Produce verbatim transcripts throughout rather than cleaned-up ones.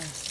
first.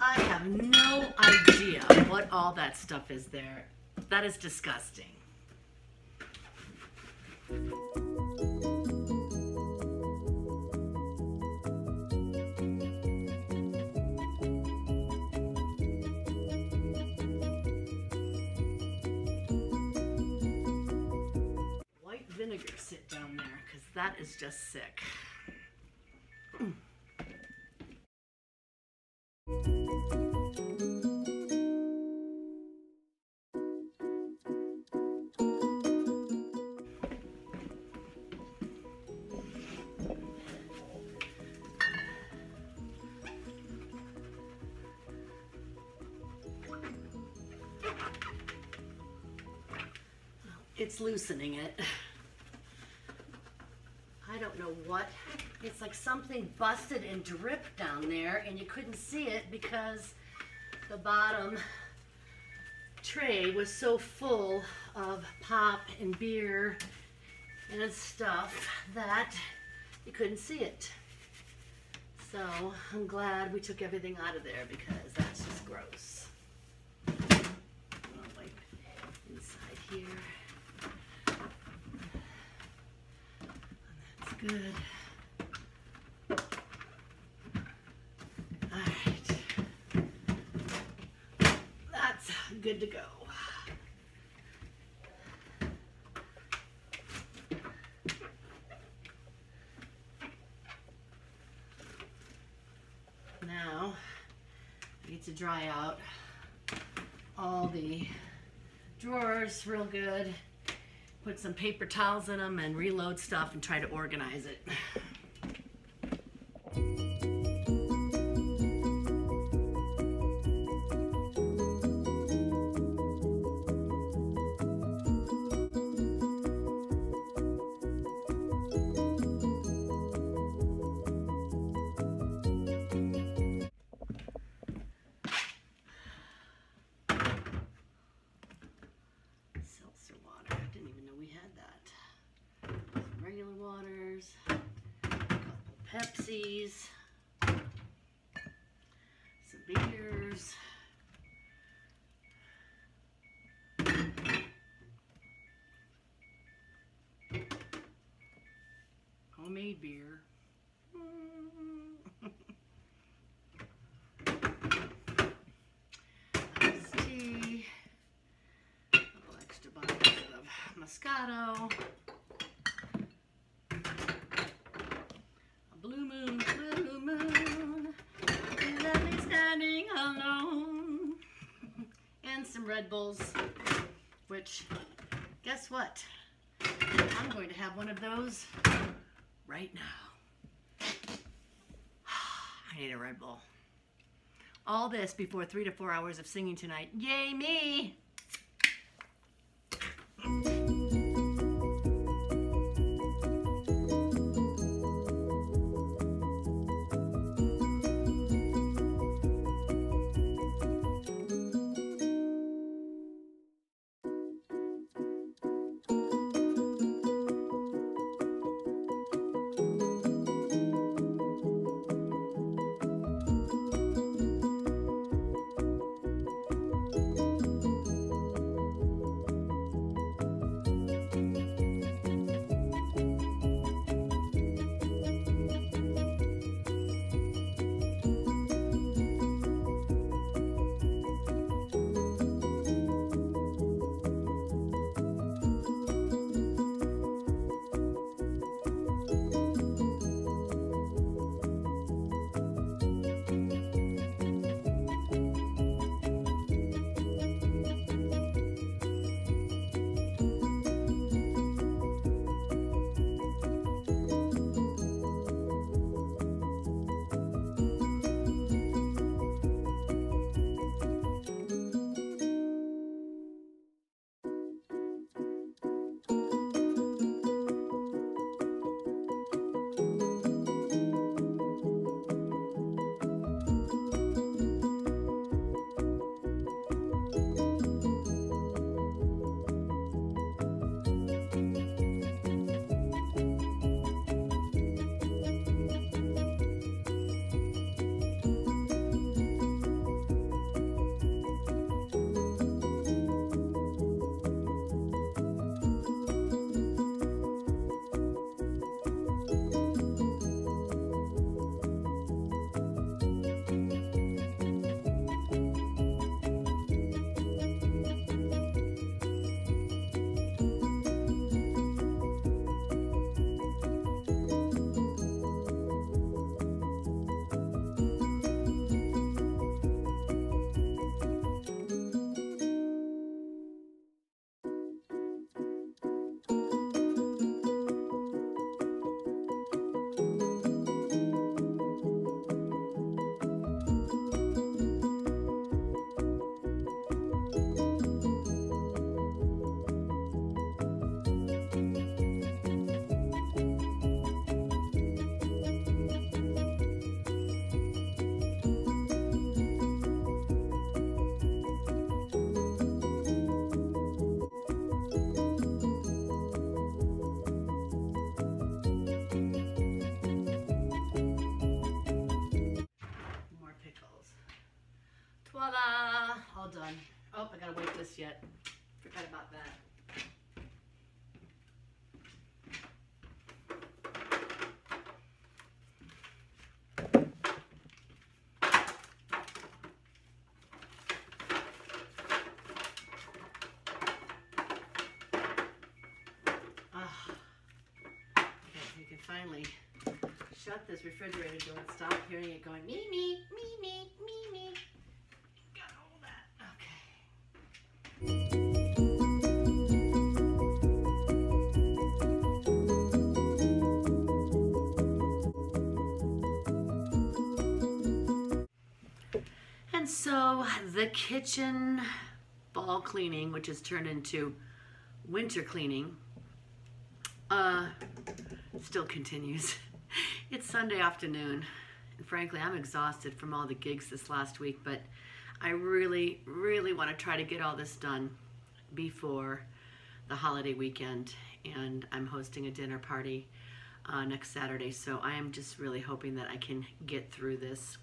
I have no idea what all that stuff is there. That is disgusting. White vinegar sit down there, because that is just sick. Mm. It's loosening it. I don't know what. It's like something busted and dripped down there and you couldn't see it because the bottom tray was so full of pop and beer and stuff that you couldn't see it. So I'm glad we took everything out of there because that's just gross. I'm gonna wipe inside here. Good. All right. That's good to go. Now I get to dry out all the drawers real good. Put some paper towels in them and reload stuff and try to organize it. Pepsis, some beers, homemade beer. Iced tea, a couple extra bottles of Moscato. Red Bulls, which guess what? I'm going to have one of those right now. I need a Red Bull. All this before three to four hours of singing tonight. Yay me! one. Oh, I gotta wipe this yet. Forgot about that. Finally shut this refrigerator door and stop hearing it going me, me, me, me, me, me. Got all that. Okay. And so the kitchen fall cleaning, which has turned into winter cleaning, uh, still continues. It's Sunday afternoon, and frankly, I'm exhausted from all the gigs this last week, but I really, really want to try to get all this done before the holiday weekend, and I'm hosting a dinner party uh, next Saturday, so I am just really hoping that I can get through this.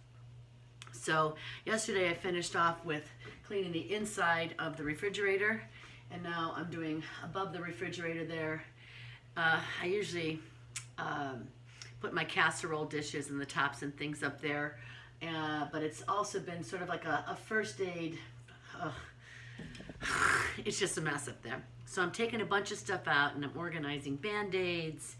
So yesterday I finished off with cleaning the inside of the refrigerator, and now I'm doing above the refrigerator there. Uh, I usually Um, put my casserole dishes and the tops and things up there, uh, but it's also been sort of like a, a first aid. Ugh. It's just a mess up there. So I'm taking a bunch of stuff out and I'm organizing Band-Aids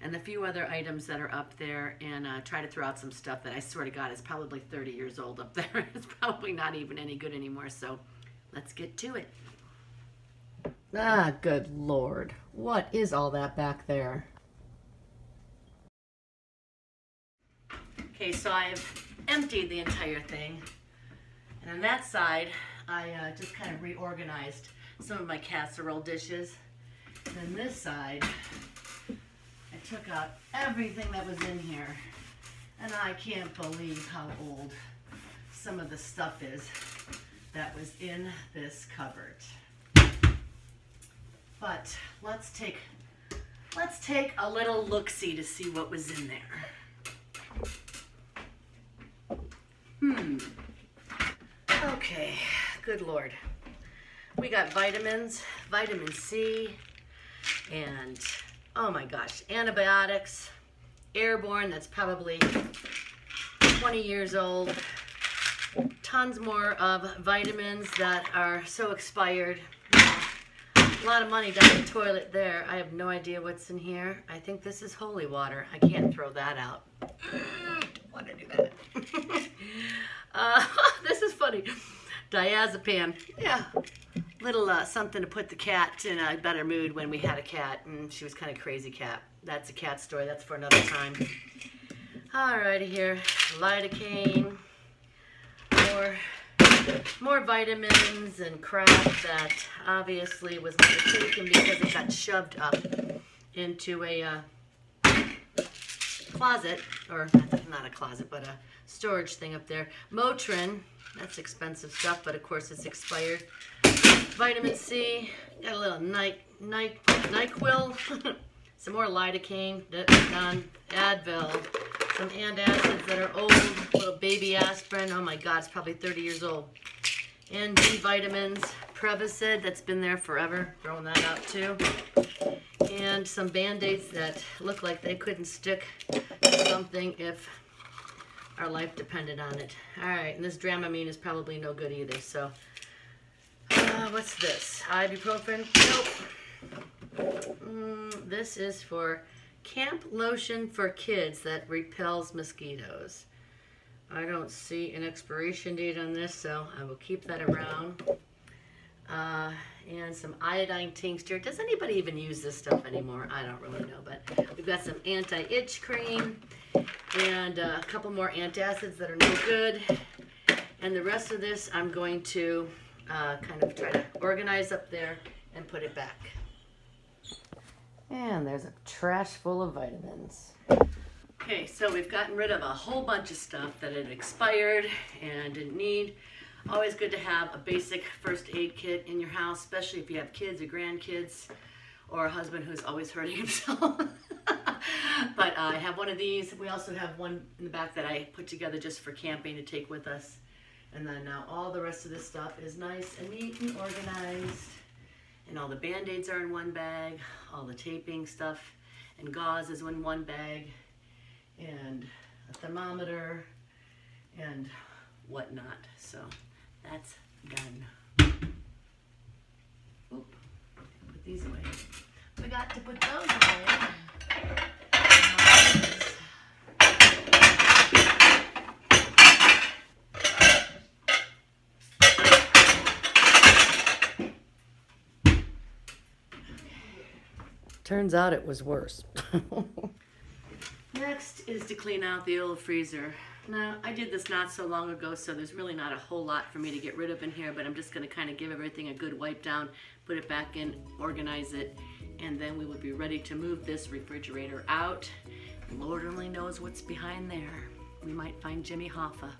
and the few other items that are up there, and uh, try to throw out some stuff that I swear to God is probably thirty years old up there. It's probably not even any good anymore, so let's get to it. Ah, good Lord. What is all that back there? Okay, so I've emptied the entire thing, and on that side, I uh, just kind of reorganized some of my casserole dishes. And then this side, I took out everything that was in here, and I can't believe how old some of the stuff is that was in this cupboard. But let's take, let's take a little look-see to see what was in there. Hmm. Okay, good Lord. We got vitamins, vitamin C, and oh my gosh, antibiotics, airborne that's probably twenty years old, tons more of vitamins that are so expired. A lot of money down the toilet there. I have no idea what's in here. I think this is holy water. I can't throw that out. I don't want to do that. uh, this is funny. Diazepam. Yeah. Little uh, something to put the cat in a better mood when we had a cat, and she was kind of crazy cat. That's a cat story. That's for another time. Alrighty here. Lidocaine. More, more vitamins and crap that obviously was not taken because it got shoved up into a uh, closet, or not a closet, but a storage thing up there. Motrin, that's expensive stuff, but of course it's expired. Vitamin C, got a little Ny Ny NyQuil, some more lidocaine, none, Advil, some antacids that are old, little baby aspirin, oh my God, it's probably thirty years old. And B vitamins, Prevacid, that's been there forever, throwing that out too. And some Band-Aids that look like they couldn't stick to something if our life depended on it. All right, and this Dramamine is probably no good either, so. Uh, what's this? Ibuprofen? Nope. Mm, this is for camp lotion for kids that repels mosquitoes. I don't see an expiration date on this, so I will keep that around. Uh, and some iodine tincture. Does anybody even use this stuff anymore? I don't really know, but we've got some anti-itch cream and uh, a couple more antacids that are no good. And the rest of this I'm going to uh, kind of try to organize up there and put it back. And there's a trash full of vitamins. Okay, so we've gotten rid of a whole bunch of stuff that had expired and didn't need. Always good to have a basic first aid kit in your house, especially if you have kids or grandkids or a husband who's always hurting himself. But uh, I have one of these. We also have one in the back that I put together just for camping to take with us. And then now all the rest of this stuff is nice and neat and organized. And all the Band-Aids are in one bag, all the taping stuff and gauze is in one bag, and a thermometer and whatnot. So that's done. Oop, put these away. Forgot to put those away. Turns out it was worse. Next is to clean out the old freezer. Now, I did this not so long ago, so there's really not a whole lot for me to get rid of in here, but I'm just gonna kind of give everything a good wipe down, put it back in, organize it, and then we will be ready to move this refrigerator out. Lord only knows what's behind there. We might find Jimmy Hoffa.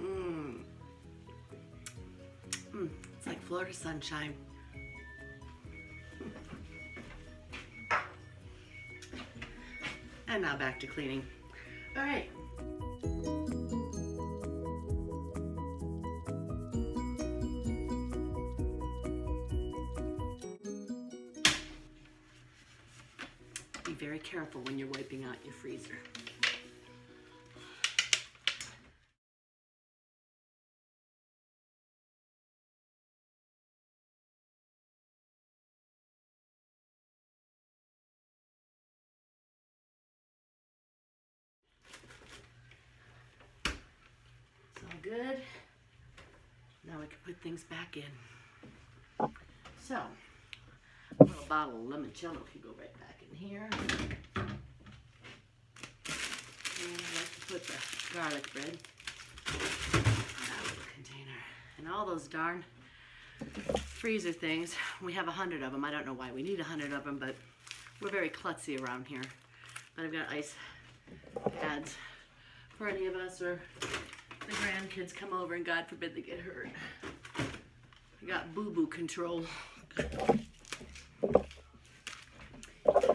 mm. Mm, it's like Florida sunshine. And now back to cleaning. All right. Very careful when you're wiping out your freezer. It's all good. Now we can put things back in. So, a little bottle of limoncello can go right back in here. And I like to put the garlic bread in that little container. And all those darn freezer things, we have a hundred of them. I don't know why we need a hundred of them, but we're very klutzy around here. But I've got ice pads for any of us, or the grandkids come over and God forbid they get hurt. I got boo-boo control.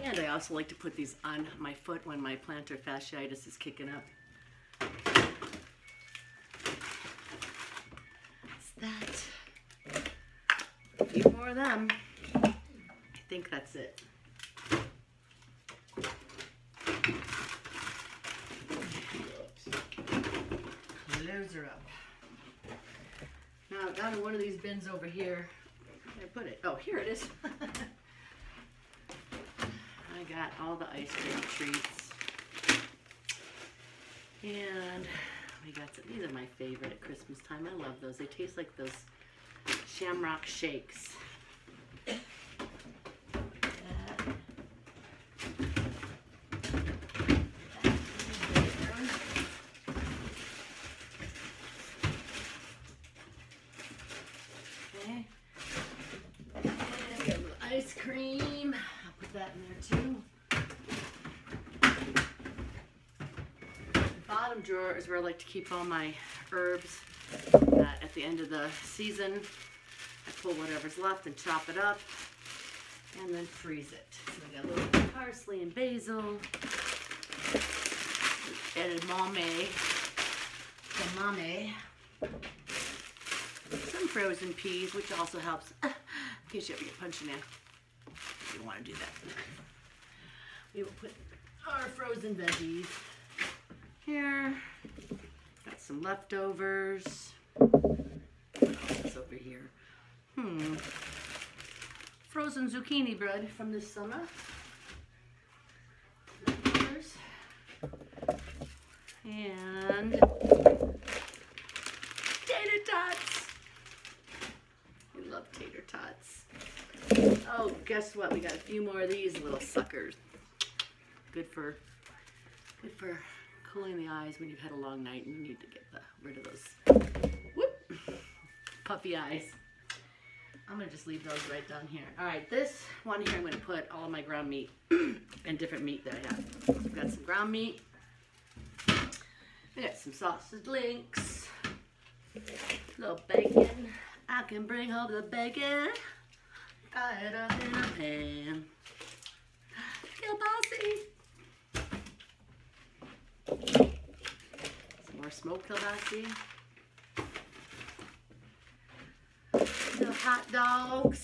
And I also like to put these on my foot when my plantar fasciitis is kicking up. That's that. A few more of them. I think that's it. Close her up. Now, down in one of these bins over here. Where did I put it? Oh, here it is. I got all the ice cream treats, and we got some, these are my favorite at Christmas time. I love those. They taste like those shamrock shakes. Like that. Okay. cream. I'll put that in there too. The bottom drawer is where I like to keep all my herbs. Uh, at the end of the season, I pull whatever's left and chop it up and then freeze it. So we got a little bit of parsley and basil. We added mame, tamame, some frozen peas, which also helps in case you ever get punched in there. You don't want to do that. We will put our frozen veggies here. Got some leftovers. What else is over here? Hmm. Frozen zucchini bread from this summer. Leftovers. And tater tots. We love tater tots. Oh, guess what? We got a few more of these little suckers. Good for, good for cooling the eyes when you've had a long night and you need to get the, rid of those whoop, puffy eyes. I'm going to just leave those right down here. All right, this one here I'm going to put all of my ground meat and different meat that I have. So we've got some ground meat. We got some sausage links. A little bacon. I can bring home the bacon. Fry it up in a pan. Kielbasi. Some more smoked kielbasi. Some hot dogs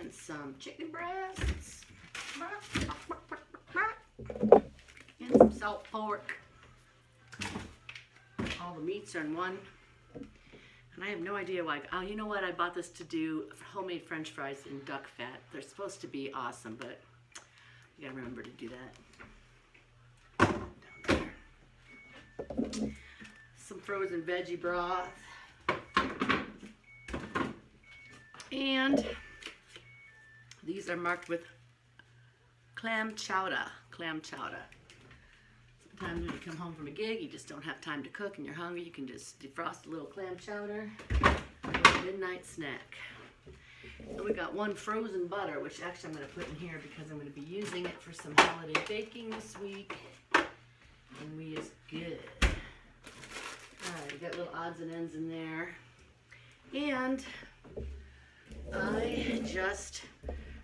and some chicken breasts. And some salt pork. All the meats are in one. And I have no idea why. Oh, you know what? I bought this to do homemade French fries in duck fat. They're supposed to be awesome, but you gotta remember to do that. Some frozen veggie broth, and these are marked with clam chowder, clam chowder. Sometimes when you come home from a gig, you just don't have time to cook and you're hungry, you can just defrost a little clam chowder for a midnight snack. So we got one frozen butter, which actually I'm going to put in here because I'm going to be using it for some holiday baking this week. And we is good. Alright, we got little odds and ends in there. And I just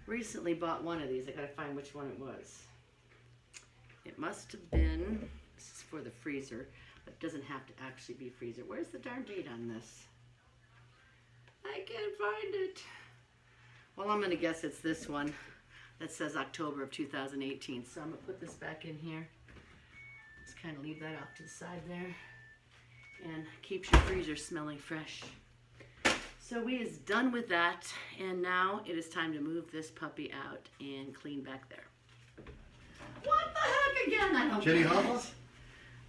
recently bought one of these. I gotta find which one it was. It must have been, this is for the freezer, but it doesn't have to actually be freezer. Where's the darn date on this? I can't find it. Well, I'm gonna guess it's this one that says October of two thousand eighteen. So I'm gonna put this back in here. Just kind of leave that off to the side there, and keeps your freezer smelling fresh. So we is done with that, and now it is time to move this puppy out and clean back there. What the heck again? I don't Jenny Hobbles?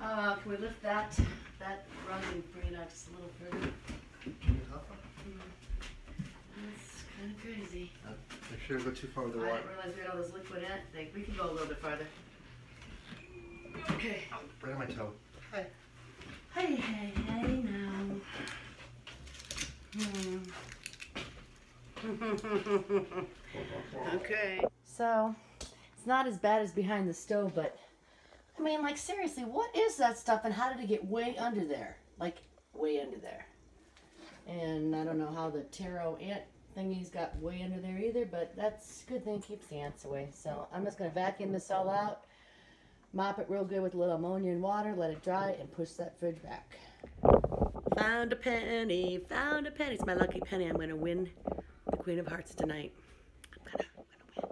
Uh, can we lift that that rug and bring it out just a little further? Jenny Hobbles? Mm. That's kind of crazy. Uh, make sure we go too far with the water. I didn't realize we had all this liquid in it. I think we can go a little bit farther. Okay. Oh, right on my toe. Hi. Hey, hey, hey, now. Hmm. Okay. So, it's not as bad as behind the stove, but, I mean, like, seriously, what is that stuff, and how did it get way under there? Like, way under there. And I don't know how the taro ant thingies got way under there either, but that's a good thing. It keeps the ants away. So, I'm just going to vacuum this all out. Mop it real good with a little ammonia and water, let it dry, and push that fridge back. Found a penny, found a penny. It's my lucky penny. I'm going to win the Queen of Hearts tonight. I'm going to, I'm going to win.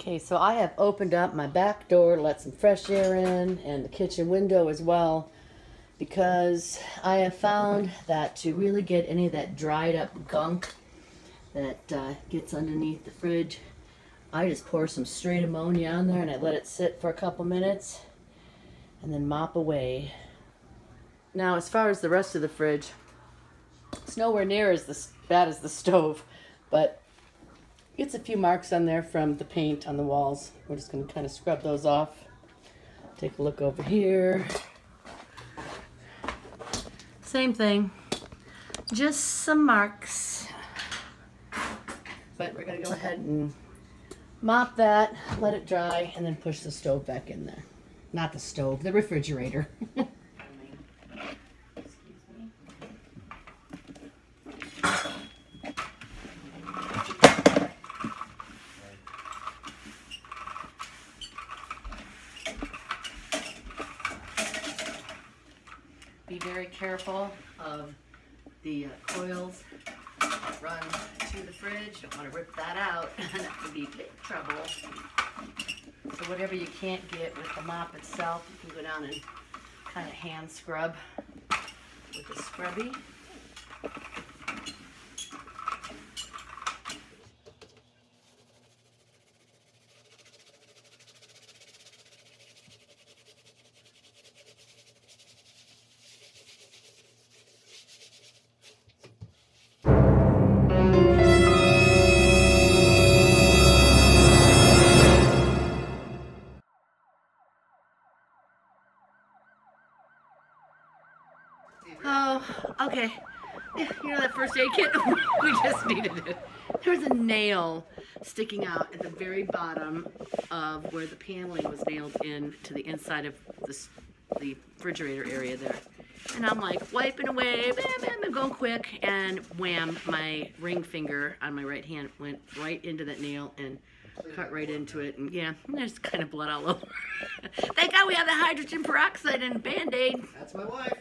Okay, so I have opened up my back door, let some fresh air in, and the kitchen window as well, because I have found that to really get any of that dried up gunk that uh, gets underneath the fridge, I just pour some straight ammonia on there and I let it sit for a couple minutes and then mop away. Now, as far as the rest of the fridge, it's nowhere near as bad as the stove, but it's a few marks on there from the paint on the walls. We're just going to kind of scrub those off. Take a look over here. Same thing. just some marks. But we're gonna go ahead and mop that, let it dry, and then push the stove back in there. Not the stove, the refrigerator. Be very careful of the uh, coils that run to the fridge. Don't want to rip that out. That could be big trouble. So whatever you can't get with the mop itself, you can go down and kind of hand scrub with a scrubby. Oh, okay. You know that first aid kit? We just needed it. There was a nail sticking out at the very bottom of where the paneling was nailed in to the inside of this, the refrigerator area there. And I'm like wiping away, bam, bam, I'm going quick, and wham, my ring finger on my right hand went right into that nail and cut right into it, and yeah, there's kind of blood all over. Thank God we have the hydrogen peroxide and Band-Aid. That's my wife.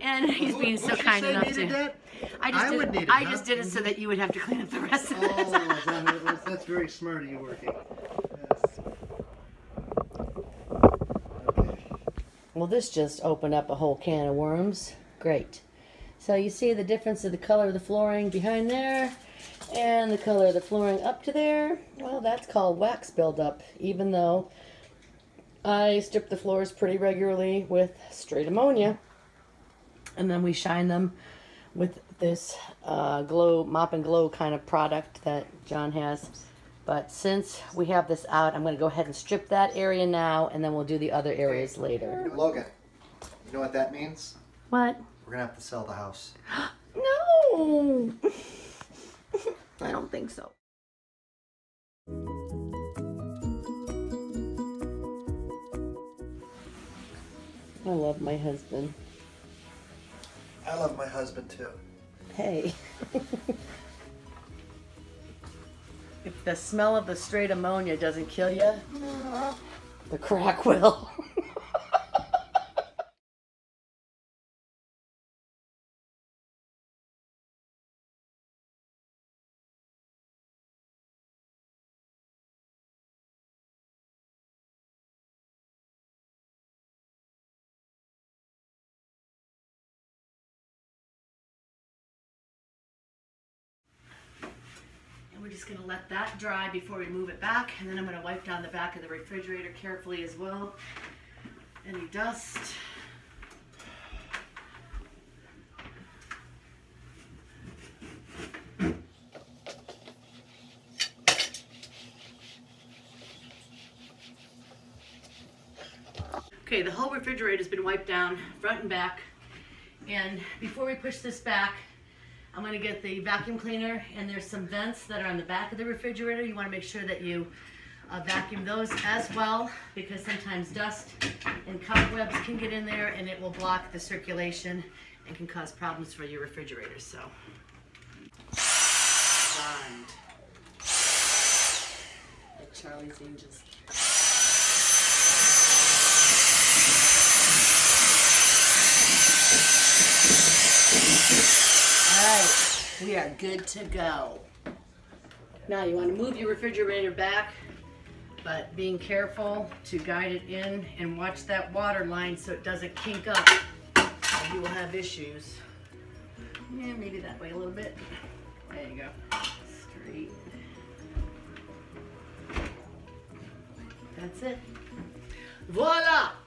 And he's being so kind enough to. I just did it. I just did it so that you would have to clean up the rest of it. Oh, that's very smart of you, working. Yes. Okay. Well, this just opened up a whole can of worms. Great. So you see the difference of the color of the flooring behind there. And the color of the flooring up to there, well, that's called wax buildup, even though I strip the floors pretty regularly with straight ammonia. And then we shine them with this uh, glow, mop and glow kind of product that John has. But since we have this out, I'm going to go ahead and strip that area now, and then we'll do the other areas later. Logan, you know what that means? What? We're going to have to sell the house. No! I don't think so. I love my husband. I love my husband too. Hey. If the smell of the straight ammonia doesn't kill you, the crack will. We're just going to let that dry before we move it back, and then I'm going to wipe down the back of the refrigerator carefully as well. Any dust. Okay, the whole refrigerator has been wiped down front and back, and before we push this back, I'm going to get the vacuum cleaner, and there's some vents that are on the back of the refrigerator. You want to make sure that you uh, vacuum those as well, because sometimes dust and cobwebs can get in there and it will block the circulation and can cause problems for your refrigerator. So. Like Charlie's Angels. Alright, we are good to go. Now you want to move your refrigerator back, but being careful to guide it in and watch that water line so it doesn't kink up. You will have issues. Yeah, maybe that way a little bit. There you go. Straight. That's it. Voila!